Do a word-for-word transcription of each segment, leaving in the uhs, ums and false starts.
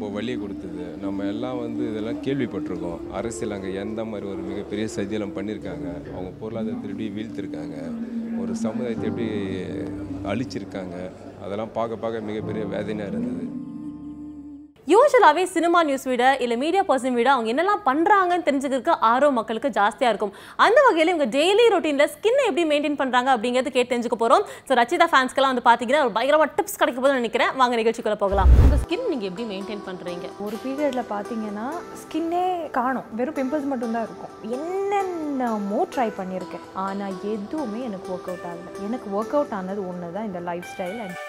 ரொம்ப வலி கொடுத்தது. நம்ம எல்லாம் வந்து இதெல்லாம் கேள்விப்பட்டிருக்கோம். அரசியல் அங்கே எந்த மாதிரி ஒரு மிகப்பெரிய சதியெல்லாம் பண்ணியிருக்காங்க, அவங்க பொருளாதாரத்தை எப்படி வீழ்த்திருக்காங்க, ஒரு சமுதாயத்தை எப்படி அழிச்சிருக்காங்க, அதெல்லாம் பார்க்க பார்க்க மிகப்பெரிய வேதனையாக இருந்தது. யூஸ்வலாகவே சினிமா நியூஸ் விட இல்லை மீடியா பர்சன் விட அவங்க என்னெல்லாம் பண்ணுறாங்கன்னு தெரிஞ்சுக்கிறதுக்கு ஆர்வம் மக்களுக்கு ஜாஸ்தியாக இருக்கும். அந்த வகையில் இவங்க டெய்லி ரொட்டீனில் ஸ்கின்னை எப்படி மெயின்டைன் பண்ணுறாங்க அப்படிங்கிறது கேட்டு தெரிஞ்சுக்க போகிறோம். ஸோ ரச்சிதா ஃபேன்ஸ்க்கெல்லாம் வந்து பார்த்தீங்கன்னா ஒரு பயங்கரமாக டிப்ஸ் கிடைக்க போதுன்னு நினைக்கிறேன். வாங்க நிகழ்ச்சிக்குள்ளே போகலாம். உங்கள் ஸ்கின் நீங்கள் எப்படி மெயின்டைன் பண்ணுறீங்க? ஒரு பீரியடில் பார்த்தீங்கன்னா ஸ்கின்னே காணும், வெறும் பிம்பிள்ஸ் மட்டும்தான் இருக்கும். என்னென்னமோ ட்ரை பண்ணியிருக்கேன், ஆனால் எதுவுமே எனக்கு ஒர்க் அவுட் ஆகலை. எனக்கு ஒர்க் அவுட் ஆனது ஒன்று தான், இந்த லைஃப் ஸ்டைல். அண்ட்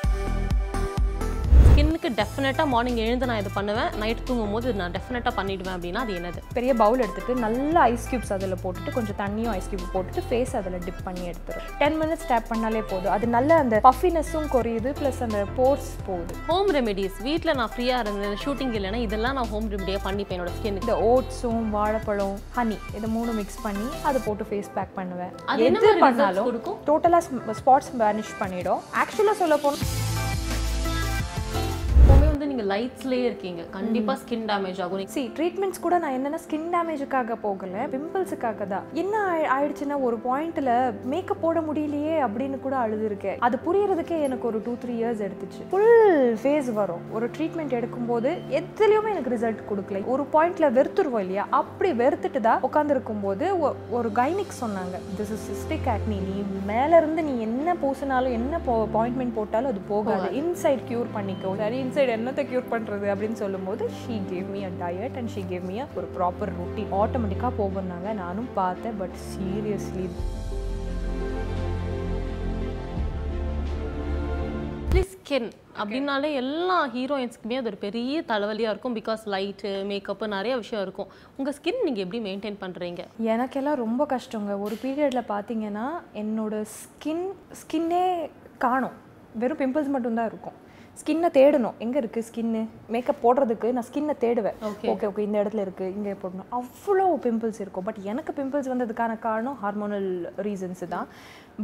ஸ்கின்னுக்கு டெஃபினட்டாக மார்னிங் எழுந்து நான் இது பண்ணுவேன், நைட் தூங்கும் போது நான் டெஃபினட்டாக பண்ணிவிடுவேன். அப்படின்னா அது என்னது, பெரிய பவுல் எடுத்துகிட்டு நல்லா ஐஸ் கியூப்ஸ் அதில் போட்டுட்டு கொஞ்சம் தண்ணியும் ஐஸ் கியூப் போட்டுட்டு ஃபேஸ் அதில் டிப் பண்ணி எடுத்துரும். டென் மினிட்ஸ் டேப் பண்ணாலே போதும், அது நல்ல அந்த பஃபினஸும் குறையுது, ப்ளஸ் அந்த போர்ஸ் போகுது. ஹோம் ரெமெடிஸ் வீட்டில் நான் ஃப்ரீயாக இருந்தேன், ஷூட்டிங் இல்லைன்னா இதெல்லாம் நான் ஹோம் ரெமெடியாக பண்ணிப்பேன் என்னோட ஸ்கின். இந்த ஓட்ஸும் வாழைப்பழம் ஹனி இதை மூணு மிக்ஸ் பண்ணி அதை போட்டு ஃபேஸ் பேக் பண்ணுவேன். அது என்ன பண்ணாலும் கொடுக்கும், டோட்டலாக ஸ்பாட்ஸ் வேனிஷ் பண்ணிவிடும். ஆக்சுவலாக சொல்ல போனால் நீங்க லைட்ஸ்லயே இருக்கீங்க, கண்டிப்பா ஸ்கின் டேமேஜ் ஆகும். சி ட்ரீட்மெண்ட்ஸ் கூட நான் என்னன்னா ஸ்கின் டேமேஜுக்காக போகல, பிம்பிள்ஸுக்காக தான். என்ன ஆயிடுச்சுன்னா ஒரு பாயிண்ட்ல மேக்கப் போட முடியலையே அப்படின்னு கூட அழுதுருக்கேன். அது புரியறதுக்கே எனக்கு ஒரு டூ த்ரீ இயர்ஸ் எடுத்துச்சு. ஃபுல் ஃபேஸ் வரும் ஒரு ட்ரீட்மெண்ட் எடுக்கும்போது எதுலையுமே எனக்கு ரிசல்ட் கொடுக்கல. ஒரு பாயிண்ட்ல வெறுத்துருவோம் இல்லையா, அப்படி வெறுத்துட்டு தான் உட்காந்துருக்கும் போது ஒரு கைனிக் சொன்னாங்க, திஸ் இஸ் சிஸ்டிக் ஆக்னி, நீ மேல இருந்து நீ என்ன பூசினாலும் என்ன அப்பாயின்ட்மெண்ட் போட்டாலும் அது போகாது, இன்சைட் கியூர் பண்ணிக்கோ. சரி, இன்சைட் என்ன கியூர் பண்றது அப்படின்னு சொல்லும்போது she gave me a diet and she gave me a ஒரு ப்ராப்பர் ரூட்டீன். ஆட்டோமேட்டிக்கா போகணும்னாங்க, நானும் பார்த்தேன். பட் சீரியஸ்லி ஸ்கின் அப்படின்னாலே எல்லா ஹீரோயின்ஸ்க்குமே அது ஒரு பெரிய தலைவலியாக இருக்கும், பிகாஸ் லைட்டு மேக்கப்பு நிறைய விஷயம் இருக்கும். உங்கள் ஸ்கின் நீங்கள் எப்படி மெயின்டைன் பண்ணுறீங்க? எனக்கெல்லாம் ரொம்ப கஷ்டங்க. ஒரு பீரியடில் பார்த்தீங்கன்னா என்னோட ஸ்கின் ஸ்கின்னே காணும், வெறும் பிம்பிள்ஸ் மட்டும்தான் இருக்கும். ஸ்கின்னை தேடணும், எங்கே இருக்குது ஸ்கின்னு. மேக்கப் போடுறதுக்கு நான் ஸ்கின்னை தேடுவேன், ஓகே ஓகே இந்த இடத்துல இருக்குது இங்கே போடணும். அவ்வளோ பிம்பிள்ஸ் இருக்கும். பட் எனக்கு பிம்பிள்ஸ் வந்ததுக்கான காரணம் ஹார்மோனல் ரீசன்ஸு தான்.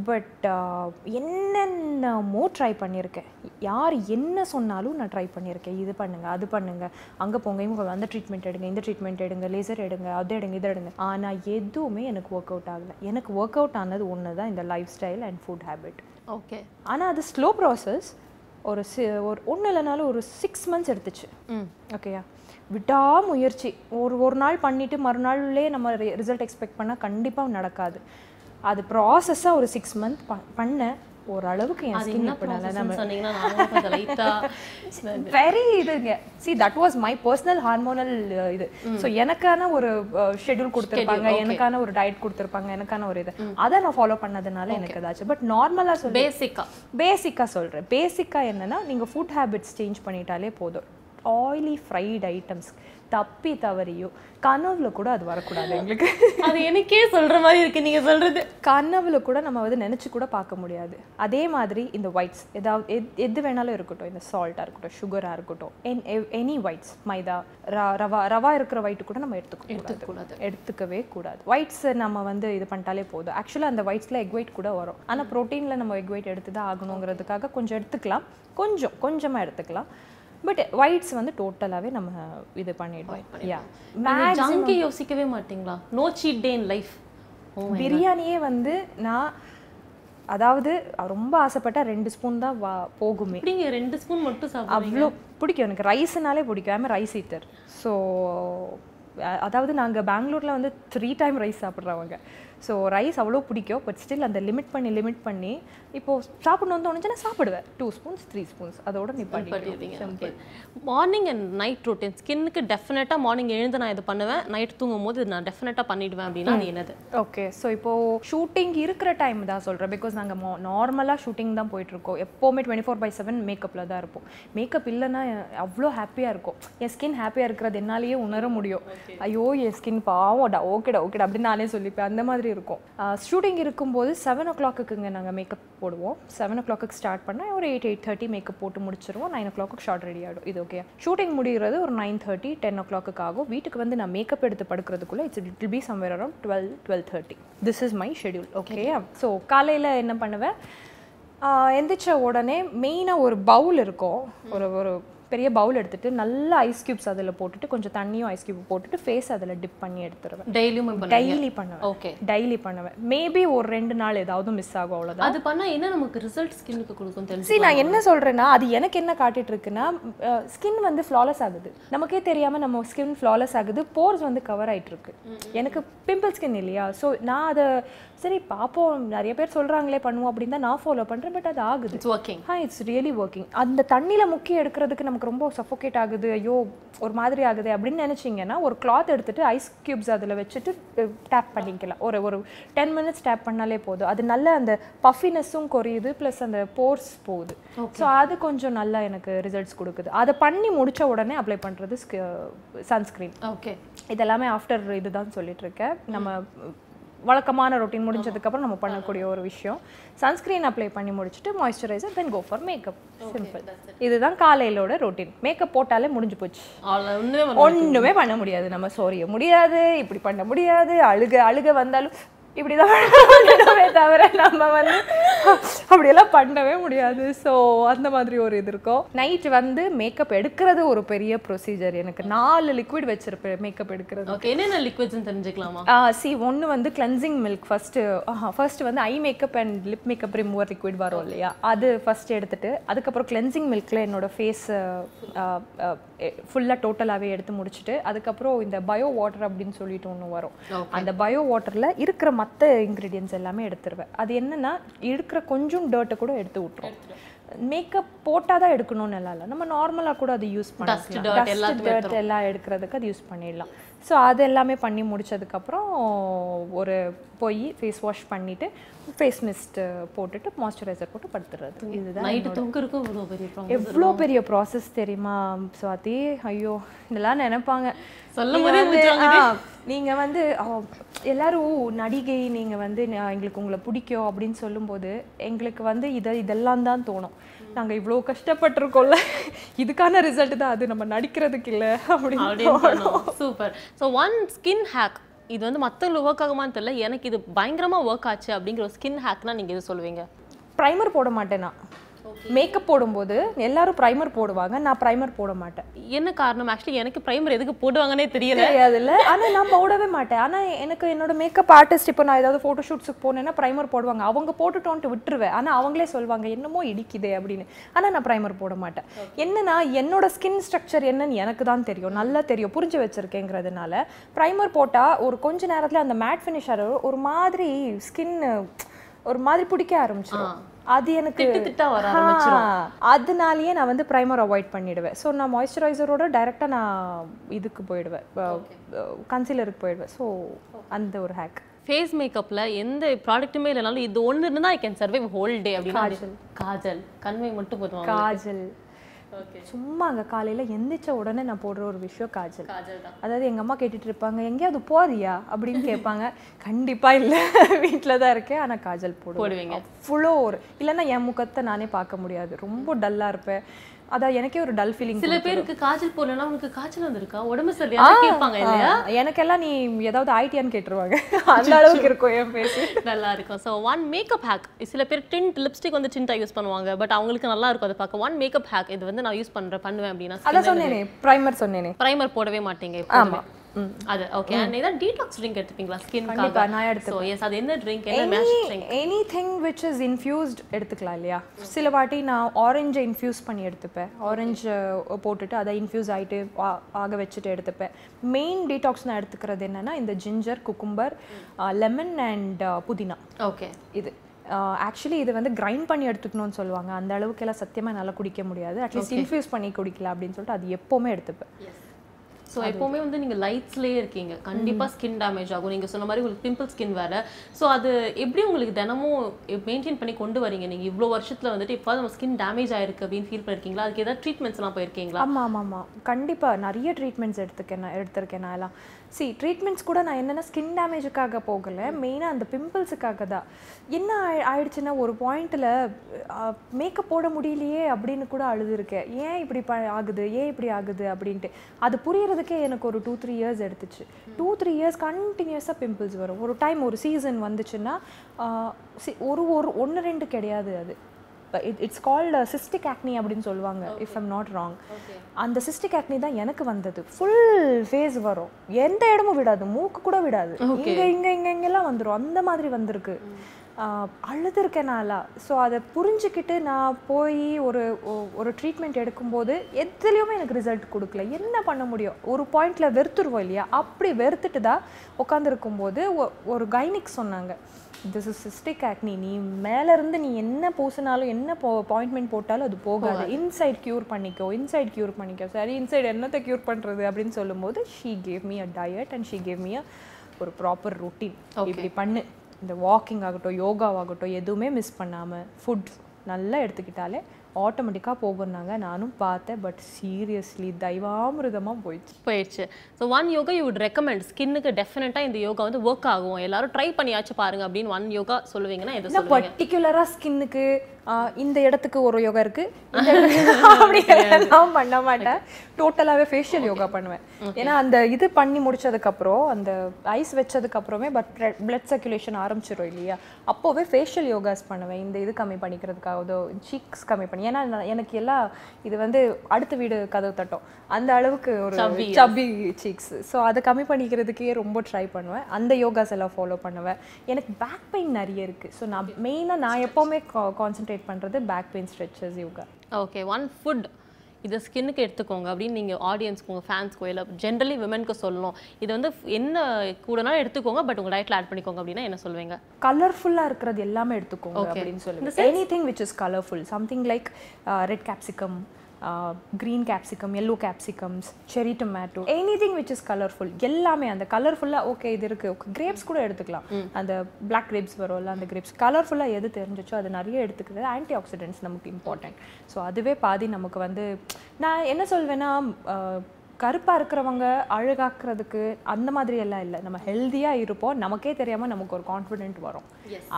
பட் என்னென்னமோ ட்ரை பண்ணியிருக்கேன், யார் என்ன சொன்னாலும் நான் ட்ரை பண்ணியிருக்கேன். இது பண்ணுங்கள், அது பண்ணுங்கள், அங்கே போங்க, இவங்க அந்த ட்ரீட்மெண்ட் எடுங்க, இந்த ட்ரீட்மெண்ட் எடுங்க, லேசர் எடுங்க, அதை எடுங்க, இதை எடுங்க. ஆனால் எதுவுமே எனக்கு ஒர்க் அவுட் ஆகலை. எனக்கு ஒர்க் அவுட் ஆனது ஒன்று தான், இந்த life style and food habit. Okay, ஆனால் அது ஸ்லோ ப்ராசஸ். ஒரு சி ஒரு ஒன்று இல்லைனாலும் ஒரு சிக்ஸ் மந்த்ஸ் எடுத்துச்சு. ம் ஓகேயா, விடாமுயற்சி. ஒரு ஒரு நாள் பண்ணிவிட்டு மறுநாள்லேயே நம்ம ரிசல்ட் எக்ஸ்பெக்ட் பண்ணால் கண்டிப்பாக நடக்காது. அது ப்ராசஸ்ஸாக ஒரு சிக்ஸ் மந்த் ப பண்ணேன் ஓரளவுக்கு. என் ஸ்கின் அப்படினால நம்ம வெரி இதுங்க. சி that was my personal hormonal இது. ஸோ எனக்கான ஒரு ஷெட்யூல் கொடுத்துருப்பாங்க, எனக்கான ஒரு டயட் கொடுத்துருப்பாங்க, எனக்கான ஒரு இது, அதை நான் ஃபாலோ பண்ணதுனால எனக்கு ஏதாச்சும். பட் நார்மலாக சொல்கிறேன், பேசிக்காக பேசிக்காக சொல்கிறேன். பேசிக்காக என்னென்னா நீங்கள் ஃபுட் ஹேபிட்ஸ் சேஞ்ச் பண்ணிட்டாலே போதும். ஆயிலி ஃப்ரைட் ஐட்டம்ஸ் தப்பி தவறியும் கனவுல கூட அது வரக்கூடாது. எங்களுக்கு அது எனக்கே சொல்கிற மாதிரி இருக்குது நீங்கள் சொல்கிறது. கனவுல கூட நம்ம வந்து நினச்சி கூட பார்க்க முடியாது. அதே மாதிரி இந்த ஒயிட்ஸ் ஏதாவது எது எது வேணாலும் இருக்கட்டும், இந்த சால்ட்டாக இருக்கட்டும், சுகராக இருக்கட்டும், என் எனி ஒயிட்ஸ், மைதா ரவா ரவா இருக்கிற ஒயிட்டு கூட நம்ம எடுத்துக்க எடுத்துக்கூடாது எடுத்துக்கவே கூடாது. ஒயிட்ஸ் நம்ம வந்து இது பண்ணிட்டாலே போதும். ஆக்சுவலாக அந்த ஒயிட்ஸில் எக் ஒயிட் கூட வரும், ஆனால் ப்ரோட்டீனில் நம்ம எக் ஒயிட் எடுத்து தான் ஆகணுங்கிறதுக்காக கொஞ்சம் எடுத்துக்கலாம், கொஞ்சம் கொஞ்சமாக எடுத்துக்கலாம். பட் ஒயிட்ஸ் வந்து டோட்டலாகவே நம்ம இது பண்ணிடுவோம். யோசிக்கவே மாட்டிங்களா? No cheat day in life. பிரியாணியே வந்து நான் அதாவது ரொம்ப ஆசைப்பட்டால் ரெண்டு ஸ்பூன் தான் வா போகுமே. நீங்கள் ரெண்டு ஸ்பூன் மட்டும் சாப்பிடுவீங்க? அவ்வளோ பிடிக்கும் எனக்கு ரைஸ்னாலே பிடிக்கும். I am rice eater. So அதாவது நாங்கள் பெங்களூரில் வந்து த்ரீ டைம் ரைஸ் சாப்பிட்றவங்க. ஸோ ரைஸ் அவ்வளோ பிடிக்கும். பட் ஸ்டில் அந்த லிமிட் பண்ணி லிமிட் பண்ணி இப்போது சாப்பிடணுன்னு தோணுச்சுன்னா சாப்பிடுவேன். டூ ஸ்பூன்ஸ் த்ரீ ஸ்பூன்ஸ் அதோட நிப்பாட்டி பண்ணிடுவீங்க. மார்னிங் அண்ட் நைட் ரொட்டீன் ஸ்கின்னுக்கு டெஃபினட்டாக மார்னிங் எழுந்து நான் இது பண்ணுவேன், நைட் தூங்கும் போது நான் டெஃபினட்டாக பண்ணிவிடுவேன். அப்படின்னா அது என்னது? ஓகே, ஸோ இப்போது ஷூட்டிங் இருக்கிற டைம் தான் சொல்கிறேன், பிகாஸ் நாங்கள் மோ நார்மலாக ஷூட்டிங் தான் போயிட்டுருக்கோம். எப்போவுமே டுவெண்ட்டி ஃபோர் பை செவன் மேக்கப்பில் தான் இருப்போம். மேக்கப் இல்லைன்னா அவ்வளோ ஹாப்பியாக இருக்கும். என் ஸ்கின் ஹாப்பியாக இருக்கிறது என்னாலேயே உணர முடியும். ஐயோ என் ஸ்கின் பாவோடா, ஓகேடா ஓகேடா அப்படின்னு நானே சொல்லிப்பேன். அந்த மாதிரி இருக்கும். ஷூட்டிங் இருக்கும்போது செவன் ஓ கிளாக்குக்குங்க நாங்கள் மேக்கப் போடுவோம். செவன் ஓ கிளாக்கு ஸ்டார்ட் பண்ணால் ஒரு எயிட் எயிட் தேர்ட்டி மேக்கப் போட்டு முடிச்சிருவோம். Nine o'clock shot ready ஆகிடும். இது ஓகே. ஷூட்டிங் முடிகிறது ஒரு nine thirty ten o'clock ஆகும். வீட்டுக்கு வந்து நான் மேக்கப் எடுத்து படுக்கிறதுக்குள்ளே it's it be somewhere around twelve twelve thirty this is my schedule. Okay, so காலையில் என்ன பண்ணுவேன், எந்திரிச்ச உடனே மெயினாக ஒரு பவுல் இருக்கும், ஒரு ஒரு பெரிய பவுல் எடுத்துட்டு நல்ல ஐஸ் கியூப்ஸ் அதல போட்டுட்டு கொஞ்சம் தண்ணியும் ஐஸ் கியூப் போட்டுட்டு ஃபேஸ் அதல டிப் பண்ணி எடுத்துறேன். டெய்லியும் பண்ணுவீங்க? டெய்லி பண்ணுவேன். ஓகே, டெய்லி பண்ணுவேன். மேபி ஒரு ரெண்டு நாள் ஏதாவது மிஸ் ஆகும் அவ்வளவுதான். அது பண்ணா என்ன நமக்கு ரிசல்ட் ஸ்கின்னுக்கு கொடுக்கும் தெரியும். See நான் என்ன சொல்றேன்னா அது எனக்கு என்ன காட்டிட்டு இருக்குனா ஸ்கின் வந்து ஃப்ளாலஸ் ஆகுது. நமக்கே தெரியாம நம்ம ஸ்கின் ஃப்ளாலஸ் ஆகுது. போர்ஸ் வந்து கவர் ஆயிட்டு இருக்கு. எனக்கு பிம்பிள் ஸ்கின் இல்லையா? சோ நான் அத சரி பாப்போம் நிறைய பேர் சொல்றாங்களே பண்ணுவோம் அப்படி தான் நான் ஃபாலோ பண்றேன். பட் அது ஆகுது. It's working. ஹா it's really working. அந்த தண்ணில முக்கி எடுக்கிறதுக்கு நமக்கு ரொம்ப சஃபோகேட் ஆகுது. ஐயோ ஒரு மாதிரி ஆகுது அப்படினு நினைச்சீங்கன்னா ஒரு கிளாத் எடுத்துட்டு ஐஸ் கியூப்ஸ் அதுல வச்சிட்டு டேப் பண்ணிக்கலாம். ஒரு ஒரு டென் மினிட்ஸ் டேப் பண்ணாலே போதும். அது நல்ல அந்த பஃபினஸும் குறையுது பிளஸ் அந்த போர்ஸ் போகுது. ஸோ அது கொஞ்சம் நல்லா எனக்கு ரிசல்ட்ஸ் கொடுக்குது. அதை பண்ணி முடிச்ச உடனே அப்ளை பண்றது சன்ஸ்கிரீன். ஓகே, இதெல்லாமே ஆஃப்டர் இதுதான் சொல்லிட்டு இருக்கேன். நம்ம வழக்கமான ரொட்டீன் முடிஞ்சதுக்கப்புறம் நம்ம பண்ணக்கூடிய ஒரு விஷயம். சன்ஸ்கிரீன் அப்ளை பண்ணி முடிச்சுட்டு moisturiser, then go for makeup. Simple. இதுதான் காலையிலோட ரொட்டீன். மேக்கப் போட்டாலே முடிஞ்சு போச்சு. ஒன்றுமே பண்ண முடியாது. நம்ம சோரிய முடியாது, இப்படி பண்ண முடியாது, அழுக அழுக வந்தாலும் இப்படிதான் பண்ணவே தவிர நம்ம வந்து அப்படியெல்லாம் பண்ணவே முடியாது. ஸோ அந்த மாதிரி ஒரு இது இருக்கும். நைட் வந்து மேக்கப் எடுக்கிறது ஒரு பெரிய ப்ரொசீஜர். எனக்கு நாலு லிக்விட் வச்சிருப்பேன் மேக்கப் எடுக்கிறது. என்னென்ன லிக்விட்ஸ்ன்னு தெரிஞ்சுக்கலாமா? சி ஒன்று வந்து கிளென்சிங் மில்க் ஃபர்ஸ்ட். ஃபர்ஸ்ட் வந்து eye makeup and lip makeup remover liquid வரும் இல்லையா? அது ஃபர்ஸ்ட் எடுத்துட்டு அதுக்கப்புறம் கிளென்சிங் மில்க்ல என்னோட ஃபேஸ் ஃபுல்லாக டோட்டலாகவே எடுத்து முடிச்சுட்டு அதுக்கப்புறம் இந்த பயோ வாட்டர் அப்படின்னு சொல்லிட்டு ஒன்று வரும். அந்த பயோ வாட்டரில் இருக்கிற மற்ற இன்க்ரீடியன்ட்ஸ் எல்லாமே எடுத்துருவேன். அது என்னென்னா இருக்கிற கொஞ்சம் டர்ட்டை கூட எடுத்து விட்டுரும். மேக்கப் போட்டால் தான் எடுக்கணும்னு எல்லாம் இல்லை, நம்ம நார்மலாக கூட அது யூஸ் பண்ணலாம். டர்ட் எல்லாம் எடுக்கிறதுக்கு அது யூஸ் பண்ணிடலாம். ஸோ அது எல்லாமே பண்ணி முடிச்சதுக்கப்புறம் ஒரு போய் ஃபேஸ் வாஷ் பண்ணிவிட்டு ஃபேஸ் மிஸ்ட் போட்டுட்டு மாய்ஸ்சரைசர் போட்டு படுத்துடுறது. இதுதான் நைட்டு தூங்குறதுக்கு எவ்வளோ பெரிய ப்ராசஸ் தெரியுமா சுவாதி? ஐயோ இதெல்லாம் நினைப்பாங்க. நீங்கள் வந்து எல்லாரும் நடிகை நீங்கள் வந்து எங்களுக்கு உங்களை பிடிக்கும் அப்படின்னு சொல்லும்போது எங்களுக்கு வந்து இதை இதெல்லாம் தான் தோணும். நாங்கள் இவ்வளோ கஷ்டப்பட்டிருக்கோம்ல, இதுக்கான ரிசல்ட் தான் அது, நம்ம நடிக்கிறதுக்கு இல்லை அப்படின்னு. Super. So one skin hack, இது வந்து மற்றவங்களுக்கு ஒர்க் ஆகுமான்னு தெரியல, எனக்கு இது பயங்கரமாக ஒர்க் ஆச்சு அப்படிங்கிற ஒரு ஸ்கின் ஹேக்னா நீங்கள் எது சொல்லுவீங்க? ப்ரைமர் போட மாட்டேன்னா. மேக்கப் போடும்போது எல்லாரும் ப்ரைமர் போடுவாங்க, நான் ப்ரைமர் போட மாட்டேன். என்ன காரணம்? ஆக்சுவலி எனக்கு ப்ரைமர் எதுக்கு போடுவாங்கன்னே தெரியல. அதில் ஆனால் நான் போடவே மாட்டேன். ஆனால் எனக்கு என்னோட மேக்கப் ஆர்டிஸ்ட் இப்போ நான் ஏதாவது ஃபோட்டோஷூட்ஸுக்கு போனேன்னா ப்ரைமர் போடுவாங்க, அவங்க போட்டுட்டோன்ட்டு விட்டுருவேன். ஆனால் அவங்களே சொல்லுவாங்க என்னமோ இடிக்குதே அப்படின்னு. ஆனால் நான் ப்ரைமர் போட மாட்டேன். என்னன்னா என்னோட ஸ்கின் ஸ்ட்ரக்சர் என்னன்னு எனக்கு தான் தெரியும், நல்லா தெரியும், புரிஞ்சு வச்சிருக்கேங்கிறதுனால. ப்ரைமர் போட்டால் ஒரு கொஞ்ச நேரத்தில் அந்த மேட் ஃபினிஷ் ஆகிற ஒரு மாதிரி ஸ்கின் ஒரு மாதிரி பிடிக்க ஆரம்பிச்சிடும். அது எனக்கு அதனாலேயே நான் வந்து ப்ரைமர் அவாய்ட் பண்ணிடுவேன். ஸோ நான் மாய்ஸ்சரைசரோட டைரெக்டாக நான் இதுக்கு போயிடுவேன், கன்சீலருக்கு போயிடுவேன். ஸோ அந்த ஒரு ஹேக். ஃபேஸ் மேக்கப்பில் எந்த ப்ராடக்ட்டுமே இல்லைனாலும் இது ஒன்று இருந்தால் I can survive whole day அப்படின்னு. காஜல் கண்மை மட்டும் போதும். காஜல் சும்மா அங்கே காலையில் எந்திரிச்ச உடனே நான் போடுற ஒரு விஷயம் காஜல். அதாவது எங்கள் அம்மா கேட்டுட்டு இருப்பாங்க எங்கேயாவது போறியா அப்படின்னு கேட்பாங்க. கண்டிப்பாக இல்லை, வீட்டில் தான் இருக்கேன். ஆனால் காஜல் போடுவேன். அவ்வளோ ஒரு இல்லைன்னா என் முகத்தை நானே பார்க்க முடியாது, ரொம்ப டல்லாக இருப்பேன். அதான் எனக்கே ஒரு டல் ஃபீலிங். சில பேருக்கு காஜல் போடலன்னா உங்களுக்கு காய்ச்சல் வந்திருக்கா, உடம்பு சரியா கேட்பாங்க இல்லையா? எனக்கெல்லாம் நீ ஏதாவது ஐடியான்னு கேட்டுருவாங்க. அந்த அளவுக்கு இருக்கும் என் ஃபேஸ். நல்லா இருக்கும். So one makeup hack. சில பேர் டிண்ட் லிப்ஸ்டிக் வந்து டிண்டாக யூஸ் பண்ணுவாங்க, பட் அவங்களுக்கு நல்லா இருக்கும் அதை பார்க்க. ஒன் மேக்கப் ஹேக் இது வந்து நான் யூஸ் பண்ணுறேன் பண்ணுவேன் அப்படின்னா. அதான் சொன்னேனே ப்ரைமர் சொன்னேனே, ப்ரைமர் போடவே மாட்டீங்க. ஆமாம் அது ஓகே. அண்ட் இத டீடாக்ஸ் ட்ரிங்க் எடுத்துப்பீங்களா ஸ்கின்காக? நான் எடுத்துப்பேன். சோ எஸ் அது என்ன ட்ரிங்க்? என்ன மேஷ் drink? Anything which is infused எடுத்துக்கலாம் இல்லையா? சில வாட்டி நான் ஆரஞ்சை இன்ஃப்யூஸ் பண்ணி எடுத்துப்பேன். ஆரஞ்சு போட்டுட்டு அதை இன்ஃப்யூஸ் ஆயிட்டு ஆக வச்சுட்டு எடுத்துப்பேன். மெயின் டீடாக்ஸ் நான் எடுத்துக்கிறது என்னன்னா இந்த ஜிஞ்சர், குக்கும்பர், லெமன் அண்ட் புதினா. ஓகே, இது ஆக்சுவலி இது வந்து கிரைண்ட் பண்ணி எடுத்துக்கணும்னு சொல்லுவாங்க. அந்த அளவுக்கு எல்லாம் சத்தியமாக நல்லா குடிக்க முடியாது. அட்லீஸ்ட் இன்ஃப்யூஸ் பண்ணி குடிக்கலாம் அப்படின்னு சொல்லிட்டு அது எப்பவுமே எடுத்துப்பேன். ஸோ எப்போவுமே வந்து நீங்கள் லைட்ஸ்லேயே இருக்கீங்க, கண்டிப்பாக ஸ்கின் டேமேஜ் ஆகும். நீங்கள் சொன்ன மாதிரி உங்களுக்கு பிம்பிள் ஸ்கின் வேறு. ஸோ அது எப்படி உங்களுக்கு தினமும் மெயின்டைன் பண்ணி கொண்டு வரீங்க? நீங்கள் இவ்வளோ வருஷத்தில் வந்துட்டு இப்போ நம்ம ஸ்கின் டேமேஜ் ஆயிருக்கு அப்படின்னு ஃபீல் பண்ணியிருக்கீங்களா? அதுக்கு ஏதாவது ட்ரீட்மெண்ட்ஸ்லாம் போயிருக்கீங்களா? ஆமாம் ஆமாம் ஆமாம் கண்டிப்பாக நிறைய ட்ரீட்மெண்ட்ஸ் எடுத்துக்கேன் நான் எடுத்திருக்கேன் நான் எல்லாம். சி ட்ரீட்மெண்ட்ஸ் கூட நான் என்னென்னா ஸ்கின் டேமேஜுக்காக போகலை, மெயினாக அந்த பிம்பிள்ஸுக்காக தான். என்ன ஆயி ஆயிடுச்சுன்னா ஒரு பாயிண்டில் மேக்கப் போட முடியலையே அப்படின்னு கூட அழுதுருக்கேன். ஏன் இப்படி ப ஆகுது ஏன் இப்படி ஆகுது அப்படின்ட்டு அது புரிகிறது. எனக்கு ஒரு டூ த்ரீ இயர்ஸ் எடுத்துச்சு. டூ த்ரீ இயர்ஸ் கண்டினியூஸாக பிம்பிள்ஸ் வரும். ஒரு டைம் ஒரு சீசன் வந்துச்சுன்னா ஒரு ஒரு ஒன்று ரெண்டு கிடையாது, அது it, it's called uh, cystic acne அப்படினு சொல்வாங்க if I'm not wrong. அந்த cystic acne தான் எனக்கு வந்தது. Full face வரும். எந்த இடமும் விடாது. மூக்கு கூட விடாது. இங்க இங்க இங்க எல்லாம் வந்துரும். அந்த மாதிரி வந்திருக்கு. அழுதுர்க்கனால சோ அத புரிஞ்சிக்கிட்டு நான் போய் ஒரு ஒரு ட்ரீட்மென்ட் எடுக்கும்போது எதுலயுமே எனக்கு ரிசல்ட் கொடுக்கல. என்ன பண்ண முடியும்? ஒரு பாயிண்ட்ல வெறுத்துறோம் இல்லையா? அப்படி வெறுத்துட்டு தான் உட்கார்ந்திருக்கும்போது ஒரு கைனிக் சொன்னாங்க. This is cystic acne. நீ மேல இருந்து நீ என்ன போசனாலும் என்ன அப்பாயின்ட்மென்ட் போட்டாலும் அது போகாது. இன்சைட் கியூர் பண்ணிக்கோ. இன்சைட் கியூர் பண்ணிக்கோ. சரி இன்சைட் என்னத்தை கியூர் பண்றது அப்படினு சொல்லும்போது she gave me a diet and she gave me a ஒரு proper routine. இப்படி பண்ணு. இந்த வாக்கிங் ஆகட்டும் யோகாவாகட்டும் எதுவுமே மிஸ் பண்ணாமல் ஃபுட் நல்லா எடுத்துக்கிட்டாலே ஆட்டோமேட்டிக்காக போகுன்னாங்க. நானும் பார்த்தேன், பட் சீரியஸ்லி தைவாமிருதமாக போயிடுச்சு போயிடுச்சு so one yoga you would recommend ஸ்கின்னுக்கு டெஃபினட்டாக இந்த யோகா வந்து ஒர்க் ஆகும், எல்லாரும் ட்ரை பண்ணியாச்சு பாருங்க அப்படின்னு ஒன் யோகா சொல்லுவீங்கன்னா எது பர்டிகுலராக ஸ்கின்னுக்கு இந்த இடத்துக்கு ஒரு யோகா இருக்குது பண்ண மாட்டேன். டோட்டலாகவே ஃபேஷியல் யோகா பண்ணுவேன். ஏன்னா அந்த இது பண்ணி முடிச்சதுக்கப்புறம் அந்த ஐஸ் வச்சதுக்கப்புறமே பட் பிளட் சர்க்குலேஷன் ஆரம்பிச்சிடும் இல்லையா? அப்போவே ஃபேஷியல் யோகாஸ் பண்ணுவேன். இந்த இது கம்மி பண்ணிக்கிறதுக்காக சீக்ஸ் கம்மி பண்ணி, ஏன்னா எனக்கு எல்லாம் இது வந்து அடுத்த வீடு கதவு தட்டும் அந்த அளவுக்கு ஒரு சப்பி சீக்ஸ். ஸோ அதை கம்மி பண்ணிக்கிறதுக்கே ரொம்ப ட்ரை பண்ணுவேன். அந்த யோகாஸ் எல்லாம் ஃபாலோ பண்ணுவேன். எனக்கு பேக் பெயின் நிறைய இருக்குது. ஸோ நான் மெயினாக நான் எப்போவுமே கான்சன்ட்ரேட் பண்றது back pain stretches yoga. Okay, one food இது ஸ்கின்னுக்கு எடுத்துக்கோங்க அப்படின்னு நீங்கள் ஆடியன்ஸ்க்கு உங்கள் ஃபேன்ஸ்க்கோ இல்லை ஜென்ரலி விமென்க்கு சொல்லணும். இது வந்து என்ன கூடனாலும் எடுத்துக்கோங்க, பட் உங்கள் டயட்டில் ஆட் பண்ணிக்கோங்க அப்படின்னா என்ன சொல்லுவீங்க? கலர்ஃபுல்லாக இருக்கிறது எல்லாமே எடுத்துக்கோங்க அப்படின்னு சொல்லுவேன். Anything which is colourful, something like red capsicum, green capsicum, yellow capsicums, cherry tomato, anything which is colorful. எல்லாமே அந்த கலர்ஃபுல்லாக ஓகே இது இருக்குது. ஓகே, கிரேப்ஸ் கூட எடுத்துக்கலாம். அந்த பிளாக் கிரேப்ஸ் வரும்ல, அந்த கிரேப்ஸ் கலர்ஃபுல்லாக எது தெரிஞ்சிச்சோ அது நிறைய எடுத்துக்கிறது. ஆன்டி ஆக்சிடென்ட்ஸ் நமக்கு இம்பார்ட்டன்ட். ஸோ அதுவே பாதி நமக்கு வந்து நான் என்ன சொல்வேன்னா, கருப்பாக இருக்கிறவங்க அழகாக்குறதுக்கு அந்த மாதிரி எல்லாம் இல்லை. நம்ம ஹெல்த்தியாக இருப்போம், நமக்கே தெரியாமல் நமக்கு ஒரு கான்ஃபிடென்ட் வரும்.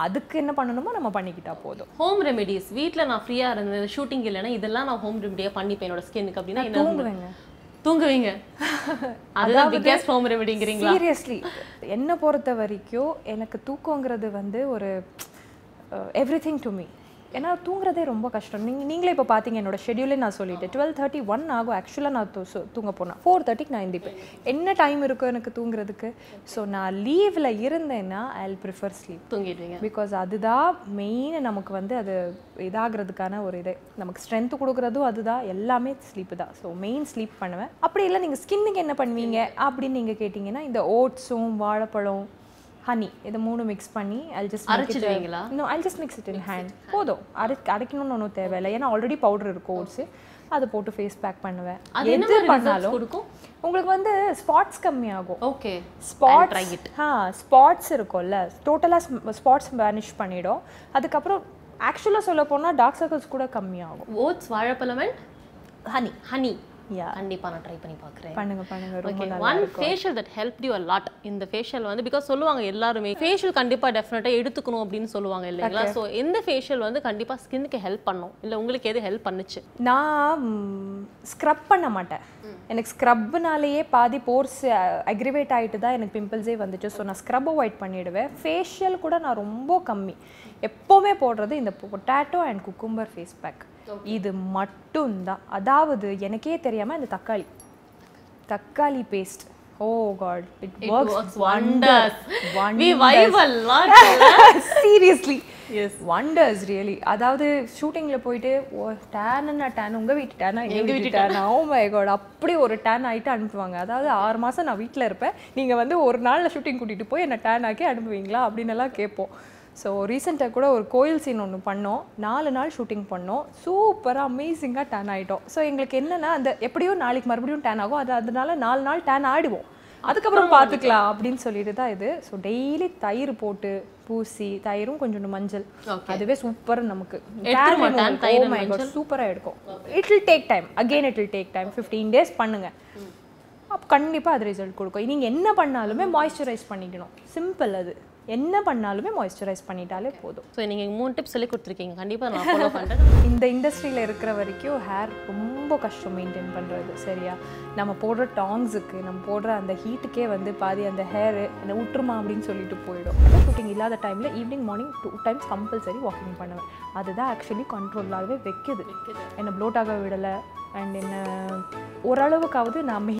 அதுக்கு என்ன பண்ணணுமோ நம்ம பண்ணிக்கிட்டா போதும். ஹோம் ரெமிடிஸ் வீட்டில் நான் ஃப்ரீயாக இருந்தது ஷூட்டிங் இல்லைன்னா இதெல்லாம் நான் ஹோம் ரெமிடியாக பண்ணிப்பேன் என்னோட ஸ்கின்னுக்கு அப்படின்னா என்ன தூங்குவேங்க தூங்குவீங்க அதுதான் பிகெஸ்ட் ஹோம் ரெமிடிங்கிறீங்களா? சீரியஸ்லி என்ன பொறுத்த வரைக்கும் எனக்கு தூக்கங்கிறது வந்து ஒரு எவ்ரி திங் டு மீ. ஏன்னா தூங்குறதே ரொம்ப கஷ்டம். நீங்கள் நீங்களே இப்போ பார்த்தீங்க என்னோட ஷெடியூலே நான் சொல்லிவிட்டேன். டுவெல் தேர்ட்டி ஒன் ஆகும் ஆக்சுவலாக நான் தூ தூங்க போனேன். ஃபோர் தேர்ட்டிக்கு நான் எழுந்திப்பேன். என்ன டைம் இருக்கும் எனக்கு தூங்குறதுக்கு? ஸோ நான் லீவில் இருந்தேன்னா ஐ வில் ப்ரிஃபர் ஸ்லீப். தூங்கிடுவீங்க பிகாஸ் அதுதான் மெயின் நமக்கு வந்து அது இதாகிறதுக்கான ஒரு இதே நமக்கு ஸ்ட்ரென்த்து கொடுக்குறதும் அதுதான். எல்லாமே ஸ்லீப்பு தான். ஸோ மெயின் ஸ்லீப் பண்ணுவேன். அப்படி இல்லை நீங்கள் ஸ்கின்னுக்கு என்ன பண்ணுவீங்க அப்படின்னு நீங்கள் கேட்டிங்கன்னா, இந்த ஓட்ஸும் வாழைப்பழம் ஹனி இதை மூணு மிக்ஸ் பண்ணி ஐ ஜஸ்ட் அரைச்சிடுவீங்களா? இன்னும் I just mix it in hand போதும். அரை அரைக்கணும்னு ஒன்றும் தேவையில்லை. ஏன்னா ஆல்ரெடி பவுடர் இருக்கும் ஓட்ஸு. அதை போட்டு ஃபேஸ் பேக் பண்ணுவேன். எது பண்ணாலும் உங்களுக்கு வந்து ஸ்பாட்ஸ் கம்மியாகும். ஓகே, ஸ்பாட்ஸ் ஆ ஸ்பாட்ஸ் இருக்கும்ல டோட்டலாக ஸ்பாட்ஸ் வேனிஷ் பண்ணிவிடும். அதுக்கப்புறம் ஆக்சுவலாக சொல்ல போனால் டார்க் சர்க்கிள்ஸ் கூட கம்மியாகும். ஓட்ஸ் வாழைப்பழம் ஹனி ஹனி கண்டிப்பாக நான் ட்ரை பண்ணி பார்க்குறேன். பண்ணுங்க பண்ணுங்க. One facial that help you a lot. இந்த ஃபேஷியல் வந்து பிகாஸ் சொல்லுவாங்க எல்லாருமே ஃபேஷியல் கண்டிப்பாக டெஃபினட்டாக எடுத்துக்கணும் அப்படின்னு சொல்லுவாங்க இல்லைங்களா? ஸோ இந்த ஃபேஷியல் வந்து கண்டிப்பாக ஸ்கின்னுக்கு ஹெல்ப் பண்ணும். இல்லை உங்களுக்கு எது ஹெல்ப் பண்ணுச்சு? நான் ஸ்க்ரப் பண்ண மாட்டேன். எனக்கு ஸ்க்ரப்னாலேயே பாதி போர்ஸ் அக்ரிவேட் ஆகிட்டு தான் எனக்கு பிம்பிள்ஸே வந்துச்சு. ஸோ நான் ஸ்க்ரப் அவாய்ட் பண்ணிவிடுவேன். ஃபேஷியல் கூட நான் ரொம்ப கம்மி. எப்போவுமே போடுறது இந்த potato and cucumber face pack இது மட்டும்தான். அதாவது எனக்கே தெரியாமல் இந்த தக்காளி தக்காளி paste. Oh God, it, it works, works wonders. wonders. We vibe a lot. Seriously. Yes. Wonders really. அதாவது ஷூட்டிங்ல போயிட்டு டேன்னா டேன் உங்க வீட்டு டேனா எங்க வீட்டு டேனா ஓ மை காட் அப்படி ஒரு டேன் ஆகிட்டு அனுப்புவாங்க. அதாவது ஆறு மாதம் நான் வீட்டில் இருப்பேன், நீங்கள் வந்து ஒரு நாள் ஷூட்டிங் கூட்டிகிட்டு போய் என்னை டேன் ஆக்கி அனுப்புவீங்களா அப்படின்னு எல்லாம் கேட்போம். ஸோ ரீசெண்டாக கூட ஒரு கோயில் சீன் ஒன்று பண்ணோம். நாலு நாள் ஷூட்டிங் பண்ணோம். சூப்பராக அமேசிங்காக டேன் ஆகிட்டோம். ஸோ எங்களுக்கு என்னென்னா அந்த எப்படியும் நாளைக்கு மறுபடியும் டேன் ஆகும், அது அதனால நாலு நாள் டேன் ஆகிடுவோம், அதுக்கப்புறம் பார்த்துக்கலாம் அப்படின்னு சொல்லிட்டு தான் இது. ஸோ டெய்லி தயிர் போட்டு பூசி தயிரும் கொஞ்சம் மஞ்சள் அதுவே சூப்பர் நமக்கு சூப்பராக எடுக்கும். It will take time again it will take time fifteen days பண்ணுங்கள். அப்போ கண்டிப்பாக அது ரிசல்ட் கொடுக்கும். நீங்கள் என்ன பண்ணாலுமே மாய்ஸ்சரைஸ் பண்ணிக்கணும். சிம்பிள் அது. என்ன பண்ணாலுமே மாய்ஸ்சரைஸ் பண்ணிட்டாலே போதும். சோ நீங்க மூணு டிப்ஸ் சொல்லி கொடுத்திருக்கீங்க. கண்டிப்பா நான் ஃபாலோ பண்றேன். இந்த இண்டஸ்ட்ரியில இருக்கிற வரைக்கும் ஹேர் ரொம்ப கஷ்டம் மெயின்டைன் பண்றது. சரியா நம்ம போடுற டாங்ஸுக்கு நம்ம போடுற அந்த ஹீட்டுக்கே வந்து பாதி அந்த ஹேர் அந்த உற்றுமா அப்படினு சொல்லிட்டு போய்டும். ஷூட்டிங் இல்லாத டைம்ல evening morning two times compulsory walking பண்ணுவேன். அதுதான் ஆக்சுவலி கண்ட்ரோல்லாகவே வைக்குது. என்ன ப்ளோட் ஆக விடலை அண்ட் என்ன ஓரளவுக்காவது நான்